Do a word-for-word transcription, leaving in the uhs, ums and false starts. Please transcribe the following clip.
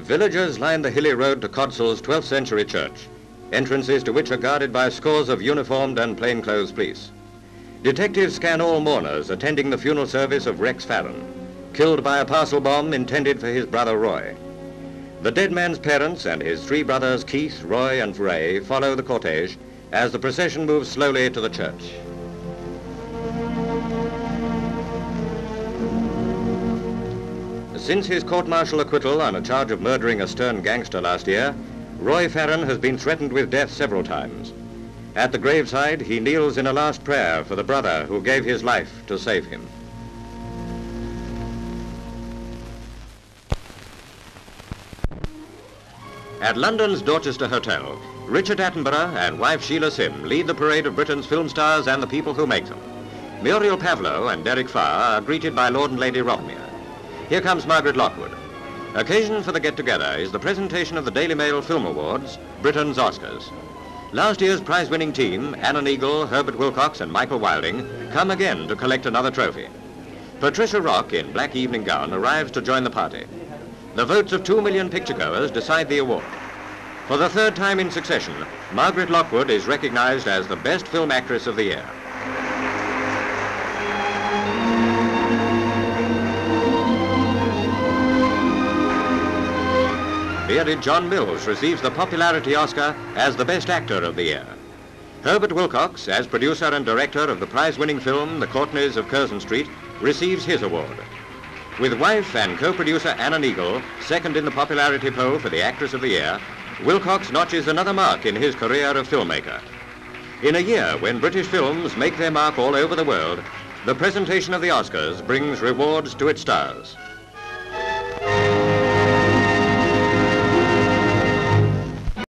Villagers line the hilly road to Codsal's twelfth century church, entrances to which are guarded by scores of uniformed and plainclothes police. Detectives scan all mourners attending the funeral service of Rex Farran, killed by a parcel bomb intended for his brother Roy. The dead man's parents and his three brothers Keith, Roy and Ray follow the cortege as the procession moves slowly to the church. Since his court-martial acquittal on a charge of murdering a stern gangster last year, Roy Farran has been threatened with death several times. At the graveside, he kneels in a last prayer for the brother who gave his life to save him. At London's Dorchester Hotel, Richard Attenborough and wife Sheila Sim lead the parade of Britain's film stars and the people who make them. Muriel Pavlow and Derek Farr are greeted by Lord and Lady Rothermere. Here comes Margaret Lockwood. Occasion for the get-together is the presentation of the Daily Mail Film Awards, Britain's Oscars. Last year's prize-winning team, Anna Neagle, Herbert Wilcox and Michael Wilding, come again to collect another trophy. Patricia Roc, in black evening gown, arrives to join the party. The votes of two million picturegoers decide the award. For the third time in succession, Margaret Lockwood is recognized as the best film actress of the year. Bearded John Mills receives the Popularity Oscar as the Best Actor of the Year. Herbert Wilcox, as producer and director of the prize-winning film The Courtneys of Curzon Street, receives his award. With wife and co-producer Anna Neagle, second in the popularity poll for the Actress of the Year, Wilcox notches another mark in his career of filmmaker. In a year when British films make their mark all over the world, the presentation of the Oscars brings rewards to its stars.